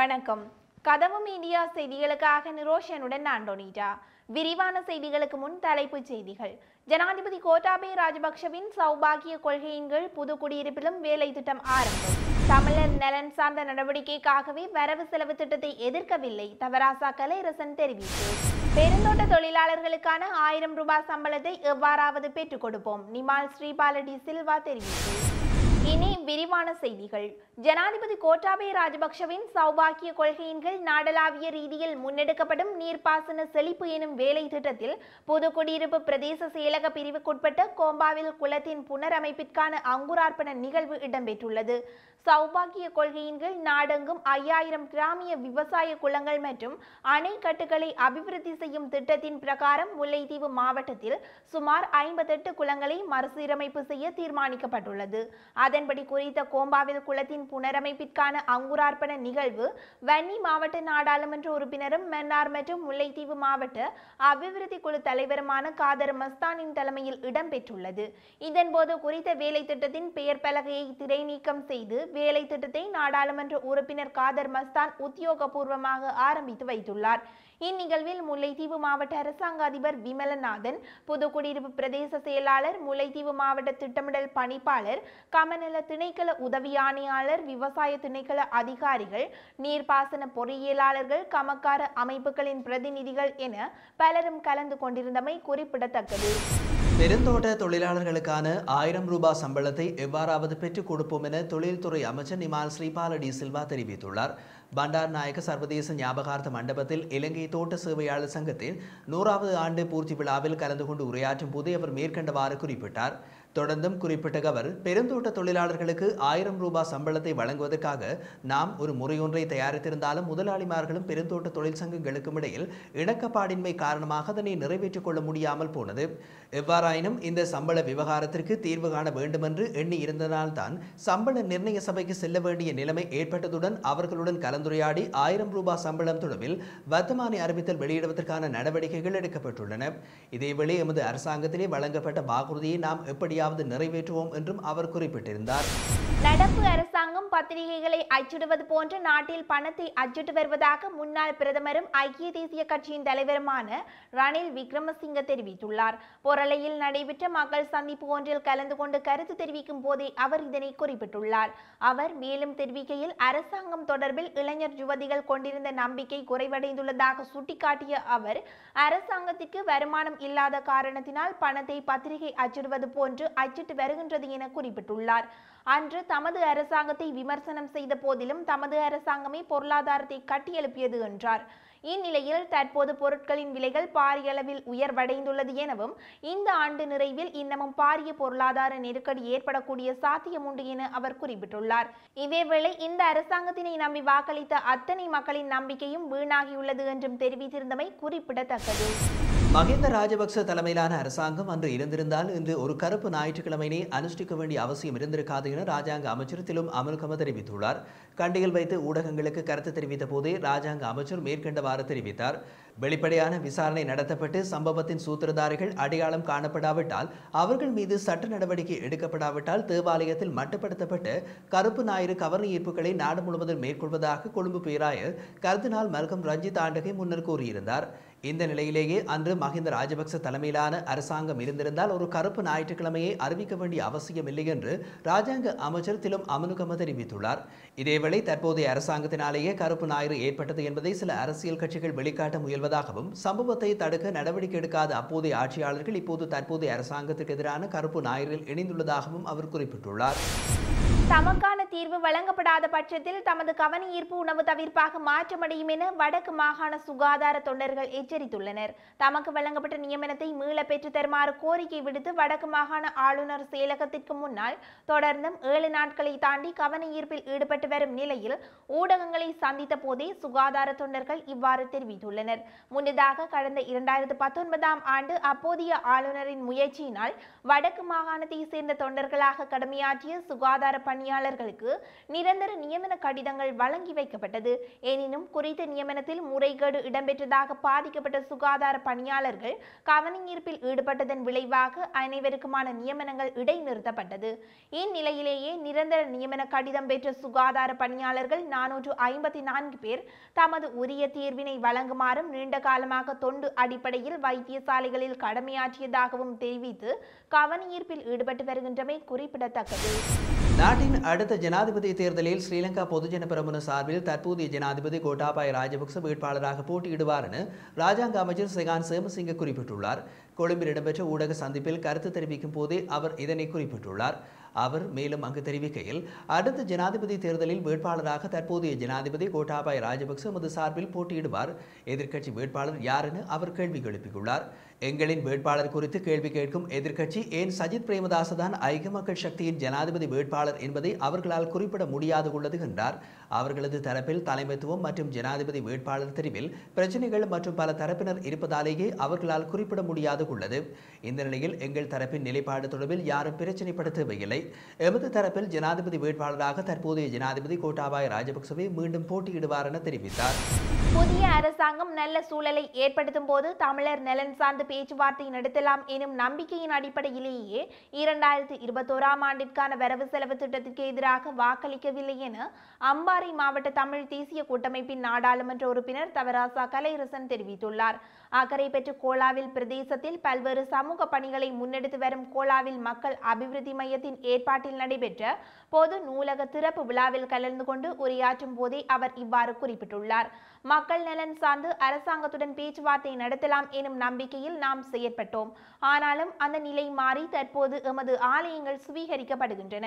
வணக்கம். கதவும் இந்தியா செய்திகளுக்காக நிரோஷனுடன் நான் டோனிட்டா. விரிவான செய்திகளுக்கு முன் தலைப்புச் செய்திகள். ஜனாதிபதி கோட்டாபய ராஜபக்ஷவின் சௌபாகிய கொள்கையின் கீழ் புதுக்குடியிருப்பிலும் வேலை திட்டம் ஆரம்பம். தமிழர் நலன் சார்ந்த நடவடிக்கைக்காகவே வரவு செலவு திட்டத்தை எதிர்க்கவில்லை தவராசா கலையரசன் தெரிவிப்பு. பெருந்தோட்ட தொழிலாளர்களுக்கான 1000 ரூபாய் சம்பளத்தை எவ்வாறாவது பெற்றுக் கொடுப்போம் நிமால் ஸ்ரீபாலடி சில்வா தெரிவிப்பு. இனி விரிவான செய்திகள். ஜனாதிபதி கோட்டாபய ராஜபக்ஷவின் சௌபாகிய கொள்கையின் கீழ் நாடளாவிய ரீதியில் முன்னெடுக்கப்படும் நீர்ப்பாசன செழிப்பு எனும் வேலை திட்டத்தில் புதுக்குடியிருப்பு பிரதேச செயலக பிரிவுக்குட்பட்ட கோம்பாவில் குளத்தின் புனரமைப்பிற்கான அங்குரார்ப்பண நிகழ்வு இடம்பெற்றுள்ளது. சௌபாகிய கொள்கையின் கீழ் நாடெங்கும் 5000 கிராமிய விவசாய குளங்கள் மற்றும் அணைக்கட்டுகளை அபிவிருத்தி செய்யும் திட்டத்தின் பிரகாரம் முல்லைத்தீவு மாவட்டத்தில் சுமார் 58 குளங்களை மறுசீரமைப்பு செய்ய தீர்மானிக்கப்பட்டுள்ளது. அதன்படி குறித்த கோம்பாவில் குளத்தின் புனரமைப்பிற்கான அங்குரார்ப்பண நிகழ்வு வன்னி மாவட்ட நாடாளுமன்ற உறுப்பினரும் மன்னார் மற்றும் முல்லைத்தீவு மாவட்ட அபிவிருத்தி குழு தலைவருமான காதர் மஸ்தானின் தலைமையில் இடம்பெற்றுள்ளது. இதன்போது குறித்த வேலை திட்டத்தின் பெயர் பலகையை திரைநீக்கம் செய்து வேலை திட்டத்தை நாடாளுமன்ற உறுப்பினர் காதர் மஸ்தான் உத்தியோகபூர்வமாக ஆரம்பித்து வைத்துள்ளார். இந்நிகழ்வில் முல்லைத்தீவு மாவட்ட அரசாங்க அதிபர் விமலநாதன், புதுக்குடியிருப்பு பிரதேச செயலாளர், முல்லைத்தீவு மாவட்ட திட்டமிடல் பணிப்பாளர், சமநல திணைக்கள உதவி ஆணையாளர், விவசாய திணைக்கள அதிகாரிகள், நீர்ப்பாசன பொறியியலாளர்கள், கமக்கார அமைப்புகளின் பிரதிநிதிகள் என பலரும் கலந்து கொண்டிருந்தமை குறிப்பிடத்தக்கது. பெருந்தோட்ட தொழிலாளர்களுக்கான 1000 ரூபாய் சம்பளத்தை எவ்வாறாவது பெற்றுக் கொடுப்போம் என தொழில்துறை அமைச்சர் நிமால் ஸ்ரீபாலடி சில்வா தெரிவித்துள்ளார். பண்டார் நாயக்க சர்வதேச ஞாபகார்த்த மண்டபத்தில் இலங்கை தோட்ட சேவையாளர் சங்கத்தின் 100வது ஆண்டு பூர்த்தி விழாவில் கலந்து கொண்டு உரையாற்றும் போது அவர் மேற்கண்டவாறு குறிப்பிட்டார். தொடர்ந்தும் குறிப்பிட்ட அவர், பெருந்தோட்ட தொழிலாளர்களுக்கு 1000 ரூபாய் சம்பளத்தை வழங்குவதற்காக நாம் ஒரு முறையொன்றை தயாரித்திருந்தாலும் முதலாளிமார்களும் பெருந்தோட்ட தொழிற்சங்கங்களுக்கும் இடையில் இணக்கப்பாடின்மை காரணமாக அதனை நிறைவேற்றிக் கொள்ள முடியாமல் போனது. எவ்வாறாயினும் இந்த சம்பள விவகாரத்திற்கு தீர்வு காண வேண்டுமென்று எண்ணி இருந்ததால்தான் சம்பள நிர்ணய சபைக்கு செல்ல வேண்டிய நிலைமை ஏற்பட்டதுடன் அவர்களுடன் கலந்துரையாடி 1000 ரூபாய் சம்பளம் தொடர்பில் வர்த்தமானி அறிவித்தல் வெளியிடுவதற்கான நடவடிக்கைகள் எடுக்கப்பட்டுள்ளன. இதேவேளை எமது அரசாங்கத்திலே வழங்கப்பட்ட வாக்குறுதியை நாம் எப்படி நிறைவேற்றுவோம் என்றும் அவர் குறிப்பிட்டிருந்தார். நடப்பு அரசாங்கம் பத்திரிகைகளை அச்சிடுவது போன்ற நாட்டில் பணத்தை அச்சிட்டு வருவதாக முன்னாள் பிரதமரும் ஐக்கிய தேசிய கட்சியின் தலைவருமான ரணில் விக்ரமசிங்க தெரிவித்துள்ளார். பொரளையில் நடைபெற்ற மக்கள் சந்திப்பு ஒன்றில் கலந்து கொண்டு கருத்து தெரிவிக்கும் போதே அவர் இதனை குறிப்பிட்டுள்ளார். அவர் மேலும் தெரிவிக்கையில், அரசாங்கம் தொடர்பில் இளைஞர் யுவதிகள் கொண்டிருந்த நம்பிக்கை குறைவடைந்துள்ளதாக சுட்டிக்காட்டிய அவர், அரசாங்கத்திற்கு வருமானம் இல்லாத காரணத்தினால் பணத்தை பத்திரிகை அச்சிடுவது போன்று அச்சிட்டு வருகின்றது என குறிப்பிட்டுள்ளார். அன்று தமது அரசாங்கத்தை விமர்சனம் செய்த போதிலும் தமது அரசாங்கமே பொருளாதாரத்தை கட்டியெழுப்பியது என்றார். இந்நிலையில் தற்போது பொருட்களின் விலைகள் பாரிய அளவில் உயர்வடைந்துள்ளது எனவும் இந்த ஆண்டு நிறைவில் இன்னமும் பாரிய பொருளாதார நெருக்கடி ஏற்படக்கூடிய சாத்தியம் உண்டு என அவர் குறிப்பிட்டுள்ளார். இதேவேளை இந்த அரசாங்கத்தினை நம்பி வாக்களித்த அத்தனை மக்களின் நம்பிக்கையும் வீணாகியுள்ளது என்றும் தெரிவித்திருந்தமை குறிப்பிடத்தக்கது. மகிந்த ராஜபக்ச தலைமையிலான அரசாங்கம் அன்று இருந்திருந்தால் இன்று ஒரு கருப்பு ஞாயிற்றுக்கிழமையினை அனுஷ்டிக்க வேண்டிய அவசியம் இருந்திருக்காது என ராஜாங்க அமைச்சர் திலும் அமல்கம தெரிவித்துள்ளார். கண்டியில் வைத்து ஊடகங்களுக்கு கருத்து தெரிவித்த போதே ராஜாங்க அமைச்சர் மேற்கண்டவாறு தெரிவித்தார். வெளிப்படையான விசாரணை நடத்தப்பட்டு சம்பவத்தின் சூத்திரதாரிகள் அடையாளம் காணப்படாவிட்டால், அவர்கள் மீது சட்ட நடவடிக்கை எடுக்கப்படாவிட்டால் தேவாலயத்தில் மட்டுப்படுத்தப்பட்ட கருப்பு ஞாயிறு கவர்ன ஈர்ப்புகளை நாடு முழுவதும் மேற்கொள்வதாக கொழும்பு பேராயர் கர்தினால் மல்கம் ரஞ்சித் ஆண்டகை முன்னர் கூறியிருந்தார். இந்த நிலையிலேயே அன்று மஹிந்த ராஜபக்ச தலைமையிலான அரசாங்கம் இருந்திருந்தால் ஒரு கருப்பு ஞாயிற்றுக்கிழமையை அறிவிக்க வேண்டிய அவசியம் இல்லை என்று ராஜாங்க அமைச்சர் திலும் அமனுகம தெரிவித்துள்ளார். இதேவேளை தற்போதைய அரசாங்கத்தினாலேயே கருப்பு ஞாயிறு ஏற்பட்டது என்பதை சில அரசியல் கட்சிகள் வெளிக்காட்ட முயல்வதாகவும், சம்பவத்தை தடுக்க நடவடிக்கை எடுக்காத அப்போதைய ஆட்சியாளர்கள் இப்போது தற்போதைய அரசாங்கத்துக்கு எதிரான கருப்பு ஞாயிறில் இணைந்துள்ளதாகவும் அவர் குறிப்பிட்டுள்ளார். தமக்கான தீர்வு வழங்கப்படாத பட்சத்தில் தமது கவன ஈர்ப்பு உணவு தவிர்ப்பாக மாற்றமடையும் என வடக்கு மாகாண சுகாதார தொண்டர்கள் எச்சரித்துள்ளனர். தமக்கு வழங்கப்பட்ட நியமனத்தை மீள பெற்று தருமாறு கோரிக்கை விடுத்து வடக்கு மாகாண ஆளுநர் செயலகத்திற்கு முன்னால் தொடர்ந்தும் 7 நாட்களை தாண்டி கவன ஈர்ப்பில் ஈடுபட்டு வரும் நிலையில் ஊடகங்களை சந்தித்த போதே சுகாதார தொண்டர்கள் இவ்வாறு தெரிவித்துள்ளனர். முன்னதாக கடந்த 2019ஆம் ஆண்டு அப்போதைய ஆளுநரின் முயற்சியினால் வடக்கு மாகாணத்தை சேர்ந்த தொண்டர்களாக கடமையாற்றிய சுகாதார பணி பணியாளர்களுக்கு நிரந்தர நியமன கடிதங்கள் வழங்கி வைக்கப்பட்டது. எனினும் குறித்த நியமனத்தில் முறைகேடு இடம்பெற்றதாக பாதிக்கப்பட்ட சுகாதார பணியாளர்கள் கவனயீர்ப்பில் ஈடுபட்டதன் விளைவாக அனைவருக்குமான நியமனங்கள் இடைநிறுத்தப்பட்டது. இந்நிலையிலேயே நிரந்தர நியமன கடிதம் பெற்ற சுகாதார பணியாளர்கள் 454 பேர் தமது உரிய தீர்வினை வழங்குமாறும் நீண்ட காலமாக தொண்டு அடிப்படையில் வைத்தியசாலைகளில் கடமையாற்றியதாகவும் தெரிவித்து கவனயீர்ப்பில் ஈடுபட்டு வருகின்றமை குறிப்பிடத்தக்கது. நாட்டின் அடுத்த ஜனாதிபதி தேர்தலில் ஸ்ரீலங்கா பொதுஜன பெரமுன சார்பில் தற்போதைய ஜனாதிபதி கோட்டாபாய ராஜபக்ச வேட்பாளராக போட்டியிடுவார் என ராஜாங்க அமைச்சர் செகான் சேமசிங்க குறிப்பிட்டுள்ளார். கொழும்பில் இடம்பெற்ற ஊடக சந்திப்பில் கருத்து தெரிவிக்கும் போதே அவர் இதனை குறிப்பிட்டுள்ளார். அவர் மேலும் அங்கு தெரிவிக்கையில், அடுத்த ஜனாதிபதி தேர்தலில் வேட்பாளராக தற்போதைய ஜனாதிபதி கோட்டாபாய ராஜபக்ச மது சார்பில் போட்டியிடுவார். எதிர்க்கட்சி வேட்பாளர் யார் என அவர் கேள்வி எழுப்பியுள்ளார். எங்களின் வேட்பாளர் குறித்து கேள்வி கேட்கும் எதிர்க்கட்சி ஏன் சஜித் பிரேமதாச தான் ஐக்கிய மக்கள் சக்தியின் ஜனாதிபதி வேட்பாளர் என்பதை அவர்களால் குறிப்பிட முடியாது உள்ளது என்றார். அவர்களது தரப்பில் தலைமைத்துவம் மற்றும் ஜனாதிபதி வேட்பாளர் தெரிவில் பிரச்சனைகள் மற்றும் பல தரப்பினர் இருப்பதாலேயே அவர்களால் குறிப்பிட முடியாது உள்ளது. இந்த நிலையில் எங்கள் தரப்பின் நிலைப்பாடு தொடர்பில் யாரும் பிரச்சனைப்பட தேவையில்லை. எமது தரப்பில் ஜனாதிபதி வேட்பாளராக தற்போதைய ஜனாதிபதி கோட்டாபாய ராஜபக்சவை மீண்டும் போட்டியிடுவார் என தெரிவித்தார். புதிய அரசாங்கம் நல்ல சூழலை ஏற்படுத்தும் போது தமிழர் நலன் சார்ந்த பேச்சுவார்த்தை நடத்தலாம் எனும் நம்பிக்கையின் அடிப்படையிலேயே 2021 ஆண்டிற்கான வரவு செலவு திட்டத்திற்கு எதிராக வாக்களிக்கவில்லை என அம்பாறை மாவட்ட தமிழ் தேசிய கூட்டமைப்பின் நாடாளுமன்ற உறுப்பினர் தவராசா கலையரசன் தெரிவித்துள்ளார். அக்கறை பெற்று கோலாவில் பிரதேசத்தில் பல்வேறு சமூக பணிகளை முன்னெடுத்து வரும் கோலாவில் மக்கள் அபிவிருத்தி மையத்தின் ஏற்பாட்டில் நடைபெற்ற பொது நூலக திறப்பு விழாவில் கலந்து கொண்டு உரையாற்றும் போதே அவர் இவ்வாறு குறிப்பிட்டுள்ளார். மக்கள் நலன் சார்ந்து அரசாங்கத்துடன் பேச்சுவார்த்தை நடத்தலாம் எனும் நம்பிக்கையில் நாம் செயற்பட்டோம். ஆனாலும் அந்த நிலை மாறி தற்போது எமது ஆலயங்கள் சுவீகரிக்கப்படுகின்றன.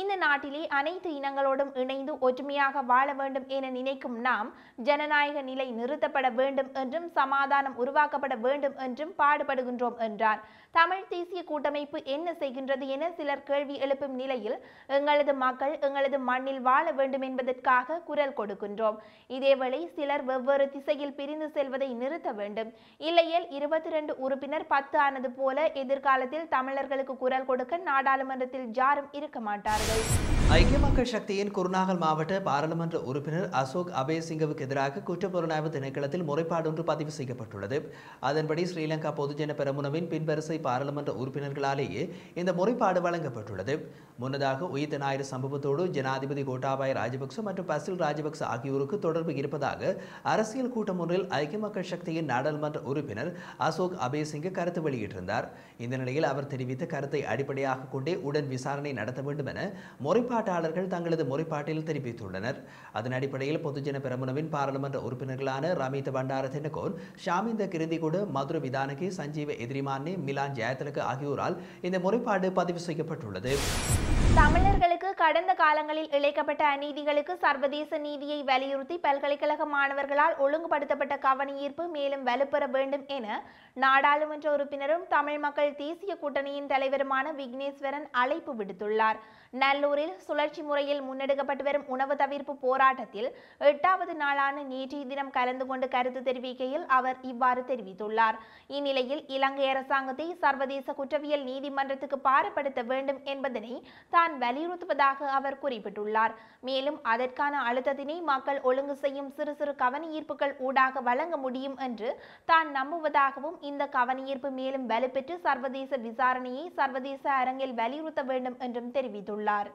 இந்த நாட்டிலே அனைத்து இனங்களோடும் இணைந்து ஒற்றுமையாக வாழ வேண்டும் என நினைக்கும் நாம் ஜனநாயக நிலை நிறுத்தப்பட வேண்டும் என்றும் சமாதானம் உருவாக்கப்பட வேண்டும் என்றும் பாடுபடுகின்றோம் என்றார். தமிழ் தேசிய கூட்டமைப்பு என்ன செய்கின்றது என சிலர் கேள்வி எழுப்பும் நிலையில் எங்களது மக்கள் எங்களது மண்ணில் வாழ வேண்டும் என்பதற்காக குரல் கொடுக்கின்றோம். இதேவேளை சிலர் வெவ்வேறு திசையில் பிரிந்து செல்வதை நிறுத்த வேண்டும். இல்லையேல் 22 உறுப்பினர் 10 ஆனது போல எதிர்காலத்தில் தமிழர்களுக்கு குரல் கொடுக்க நாடாளுமன்றத்தில் யாரும் இருக்க மாட்டார்கள். ஐக்கிய மக்கள் சக்தியின் குருநாகல் மாவட்ட பாராளுமன்ற உறுப்பினர் அசோக் அபேசிங்கவுக்கு எதிராக குற்றப்புலனாய்வு திணைக்களத்தில் முறைப்பாடு ஒன்று பதிவு செய்யப்பட்டுள்ளது. அதன்படி ஸ்ரீலங்கா பொதுஜன பெரமுனவின் பின்வரிசை பாராளுமன்ற உறுப்பினர்களாலேயே இந்த முறைப்பாடு வழங்கப்பட்டுள்ளது. முன்னதாக உயிர் ஞாயிறு சம்பவத்தோடு ஜனாதிபதி கோட்டாபாய ராஜபக்ச மற்றும் பசில் ராஜபக்ச ஆகியோருக்கு தொடர்பு இருப்பதாக அரசியல் கூட்டம் ஒன்றில் ஐக்கிய மக்கள் சக்தியின் நாடாளுமன்ற உறுப்பினர் அசோக் அபேசிங்க கருத்து வெளியிட்டிருந்தார். இந்த நிலையில் அவர் தெரிவித்த கருத்தை அடிப்படையாக கொண்டே உடன் விசாரணை நடத்த வேண்டும் என முறைப்பாட்டாளர்கள் தங்களது முறைப்பாட்டில் தெரிவித்துள்ளனர். அதன் அடிப்படையில் பொதுஜன பெரமுனவின் பாராளுமன்ற உறுப்பினர்களான ரமித பண்டார தினகோன், ஷாமிந்த கிருதிகூடு, மதுர விதானகி, சஞ்சீவ எதிரிமானே, மிலான் ஜெயத்திலக்கு ஆகியோரால் இந்த முறைப்பாடு பதிவு செய்யப்பட்டுள்ளது. தமிழர்களுக்கு கடந்த காலங்களில் இழைக்கப்பட்ட அநீதிகளுக்கு சர்வதேச நீதியை வலியுறுத்தி பல்கலைக்கழக மாணவர்களால் ஒழுங்குபடுத்தப்பட்ட கவனஈர்ப்பு மேலும் வலுப்பெற வேண்டும் என நாடாளுமன்ற உறுப்பினரும் தமிழ் மக்கள் தேசிய கூட்டணியின் தலைவருமான விக்னேஸ்வரன் அழைப்பு விடுத்துள்ளார். நல்லூரில் சுழற்சி முறையில் முன்னெடுக்கப்பட்டு வரும் உணவு தவிர்ப்பு போராட்டத்தில் 8வது நாளான நேற்றைய தினம் கலந்து கொண்டு கருத்து தெரிவிக்கையில் அவர் இவ்வாறு தெரிவித்துள்ளார். இந்நிலையில் இலங்கை அரசாங்கத்தை சர்வதேச குற்றவியல் நீதிமன்றத்துக்கு பாரப்படுத்த வேண்டும் என்பதனை தான் வலியுறுத்துவதாக அவர் குறிப்பிட்டுள்ளார். மேலும் அதற்கான அழுத்தத்தினை மக்கள் ஒழுங்கு செய்யும் சிறு சிறு கவனஈர்ப்புகள் ஊடாக வழங்க முடியும் என்று தான் நம்புவதாகவும் இந்த கவனஈர்ப்பு மேலும் வலுப்பெற்று சர்வதேச விசாரணையை சர்வதேச அரங்கில் வலியுறுத்த வேண்டும் என்றும் தெரிவித்துள்ளார்.